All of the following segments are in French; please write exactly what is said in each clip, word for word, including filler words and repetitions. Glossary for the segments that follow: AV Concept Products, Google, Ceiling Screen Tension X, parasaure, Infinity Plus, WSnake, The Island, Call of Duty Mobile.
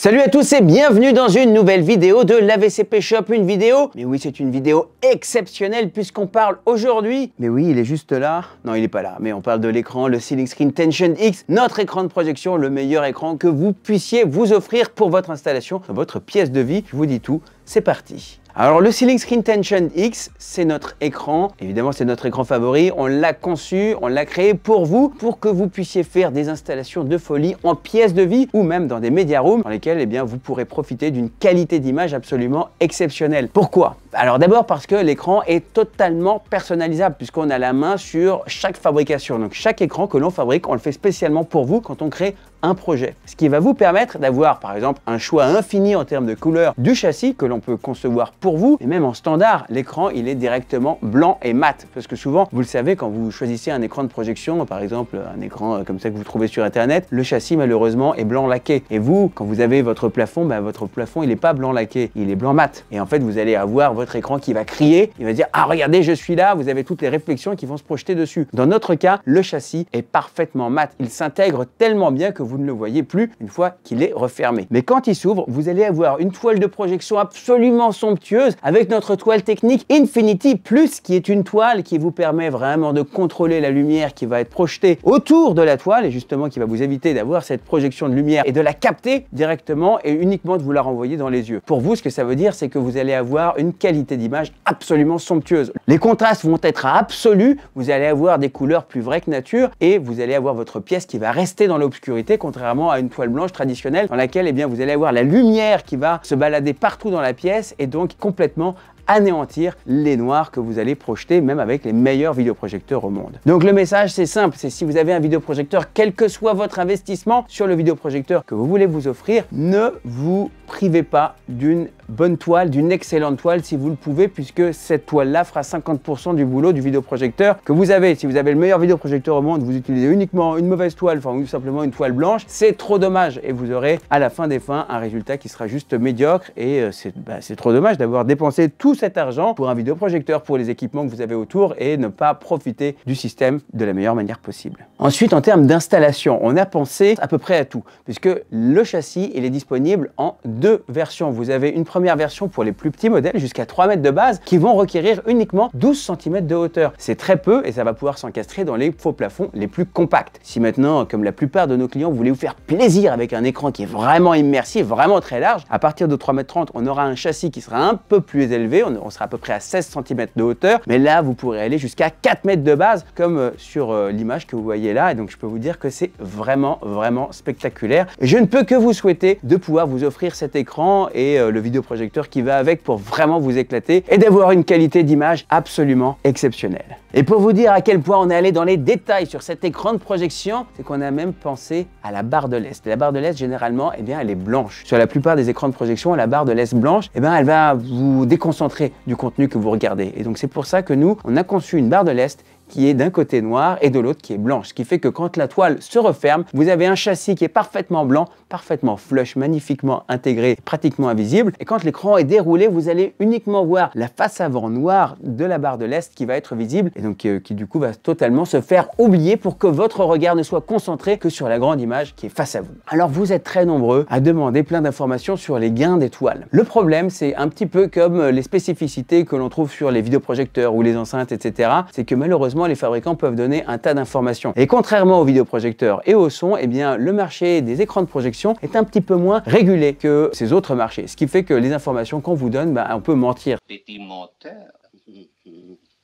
Salut à tous et bienvenue dans une nouvelle vidéo de l'A V C P Shop, une vidéo, mais oui c'est une vidéo exceptionnelle puisqu'on parle aujourd'hui, mais oui il est juste là, non il est pas là, mais on parle de l'écran, le Ceiling Screen Tension X, notre écran de projection, le meilleur écran que vous puissiez vous offrir pour votre installation, votre pièce de vie, je vous dis tout, c'est parti. Alors le Ceiling Screen Tension X, c'est notre écran, évidemment c'est notre écran favori, on l'a conçu, on l'a créé pour vous, pour que vous puissiez faire des installations de folie en pièces de vie ou même dans des media rooms dans lesquels eh bien, vous pourrez profiter d'une qualité d'image absolument exceptionnelle. Pourquoi? Alors d'abord parce que l'écran est totalement personnalisable puisqu'on a la main sur chaque fabrication, donc chaque écran que l'on fabrique, on le fait spécialement pour vous quand on crée un projet. Ce qui va vous permettre d'avoir par exemple un choix infini en termes de couleurs du châssis que l'on peut concevoir pour vous, et même en standard, l'écran il est directement blanc et mat parce que souvent, vous le savez, quand vous choisissez un écran de projection, par exemple un écran comme ça que vous trouvez sur internet, le châssis malheureusement est blanc laqué et vous, quand vous avez votre plafond, bah, votre plafond il n'est pas blanc laqué, il est blanc mat et en fait vous allez avoir votre écran qui va crier, il va dire ah regardez je suis là, vous avez toutes les réflexions qui vont se projeter dessus. Dans notre cas, le châssis est parfaitement mat, il s'intègre tellement bien que vous ne le voyez plus une fois qu'il est refermé. Mais quand il s'ouvre, vous allez avoir une toile de projection absolument somptueuse avec notre toile technique Infinity Plus qui est une toile qui vous permet vraiment de contrôler la lumière qui va être projetée autour de la toile et justement qui va vous éviter d'avoir cette projection de lumière et de la capter directement et uniquement de vous la renvoyer dans les yeux. Pour vous, ce que ça veut dire, c'est que vous allez avoir une qualité d'image absolument somptueuse. Les contrastes vont être absolus, vous allez avoir des couleurs plus vraies que nature et vous allez avoir votre pièce qui va rester dans l'obscurité contrairement à une toile blanche traditionnelle dans laquelle eh bien, vous allez avoir la lumière qui va se balader partout dans la pièce et donc complètement anéantir les noirs que vous allez projeter même avec les meilleurs vidéoprojecteurs au monde. Donc le message c'est simple, c'est si vous avez un vidéoprojecteur, quel que soit votre investissement sur le vidéoprojecteur que vous voulez vous offrir, ne vous privez pas d'une bonne toile, d'une excellente toile si vous le pouvez puisque cette toile là fera cinquante pour cent du boulot du vidéoprojecteur que vous avez. Si vous avez le meilleur vidéoprojecteur au monde, vous utilisez uniquement une mauvaise toile, enfin ou simplement une toile blanche, c'est trop dommage et vous aurez à la fin des fins un résultat qui sera juste médiocre et euh, c'est bah, c'est trop dommage d'avoir dépensé tout cet argent pour un vidéoprojecteur, pour les équipements que vous avez autour et ne pas profiter du système de la meilleure manière possible. Ensuite, en termes d'installation, on a pensé à peu près à tout puisque le châssis, il est disponible en deux versions. Vous avez une première version pour les plus petits modèles jusqu'à trois mètres de base qui vont requérir uniquement douze centimètres de hauteur. C'est très peu et ça va pouvoir s'encastrer dans les faux plafonds les plus compacts. Si maintenant, comme la plupart de nos clients, vous voulez vous faire plaisir avec un écran qui est vraiment immersif, vraiment très large, à partir de trois mètres trente, on aura un châssis qui sera un peu plus élevé, on sera à peu près à seize centimètres de hauteur, mais là vous pourrez aller jusqu'à quatre mètres de base comme sur l'image que vous voyez là et donc je peux vous dire que c'est vraiment vraiment spectaculaire. Je ne peux que vous souhaiter de pouvoir vous offrir cet écran et le vidéoprojecteur qui va avec pour vraiment vous éclater et d'avoir une qualité d'image absolument exceptionnelle. Et pour vous dire à quel point on est allé dans les détails sur cet écran de projection, c'est qu'on a même pensé à la barre de l'Est. La barre de l'Est généralement, eh bien, elle est blanche. Sur la plupart des écrans de projection, la barre de l'Est blanche, eh bien, elle va vous déconcentrer du contenu que vous regardez et donc c'est pour ça que nous on a conçu une barre de l'Est qui est d'un côté noir et de l'autre qui est blanche, ce qui fait que quand la toile se referme, vous avez un châssis qui est parfaitement blanc, parfaitement flush, magnifiquement intégré, pratiquement invisible. Et quand l'écran est déroulé, vous allez uniquement voir la face avant noire de la barre de l'Est qui va être visible et donc euh, qui du coup va totalement se faire oublier pour que votre regard ne soit concentré que sur la grande image qui est face à vous. Alors vous êtes très nombreux à demander plein d'informations sur les gains des toiles. Le problème, c'est un petit peu comme les spécificités que l'on trouve sur les vidéoprojecteurs ou les enceintes, et cetera. C'est que malheureusement, les fabricants peuvent donner un tas d'informations. Et contrairement aux vidéoprojecteurs et au son, eh bien, le marché des écrans de projection est un petit peu moins régulé que ces autres marchés. Ce qui fait que les informations qu'on vous donne, bah, on peut mentir. Petit menteur.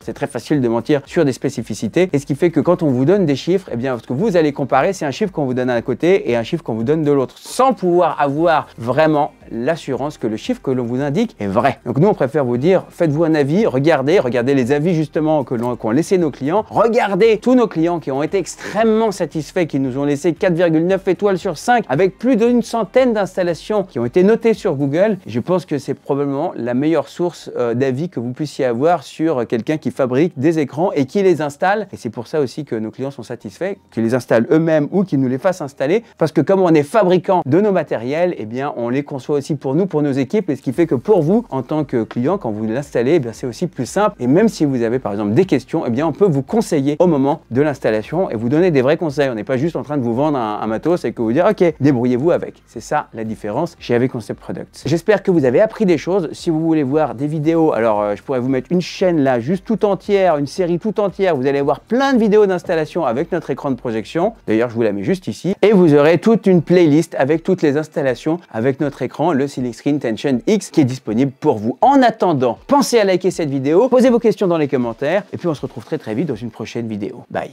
C'est très facile de mentir sur des spécificités et ce qui fait que quand on vous donne des chiffres, eh bien, ce que vous allez comparer, c'est un chiffre qu'on vous donne d'un côté et un chiffre qu'on vous donne de l'autre sans pouvoir avoir vraiment l'assurance que le chiffre que l'on vous indique est vrai. Donc nous, on préfère vous dire, faites-vous un avis, regardez, regardez les avis justement que l'on qu'ont laissé nos clients, regardez tous nos clients qui ont été extrêmement satisfaits, qui nous ont laissé quatre virgule neuf étoiles sur cinq avec plus d'une centaine d'installations qui ont été notées sur Google. Je pense que c'est probablement la meilleure source euh, d'avis que vous puissiez avoir sur quelqu'un qui fabriquent des écrans et qui les installent. Et c'est pour ça aussi que nos clients sont satisfaits, qu'ils les installent eux-mêmes ou qu'ils nous les fassent installer. Parce que comme on est fabricant de nos matériels, eh bien, on les conçoit aussi facile pour nous, pour nos équipes, et ce qui fait que pour vous, en tant que client, quand vous l'installez, eh c'est aussi plus simple. Et même si vous avez par exemple des questions, eh bien, on peut vous conseiller au moment de l'installation et vous donner des vrais conseils. On n'est pas juste en train de vous vendre un, un matos et que vous dire ok, débrouillez-vous avec. C'est ça la différence chez A V Concept Products. J'espère que vous avez appris des choses. Si vous voulez voir des vidéos, alors euh, je pourrais vous mettre une chaîne là, juste tout entière, une série tout entière. Vous allez voir plein de vidéos d'installation avec notre écran de projection. D'ailleurs, je vous la mets juste ici. Et vous aurez toute une playlist avec toutes les installations avec notre écran, le Ceiling Screen Tension X, qui est disponible pour vous. En attendant, pensez à liker cette vidéo, posez vos questions dans les commentaires, et puis on se retrouve très très vite dans une prochaine vidéo. Bye!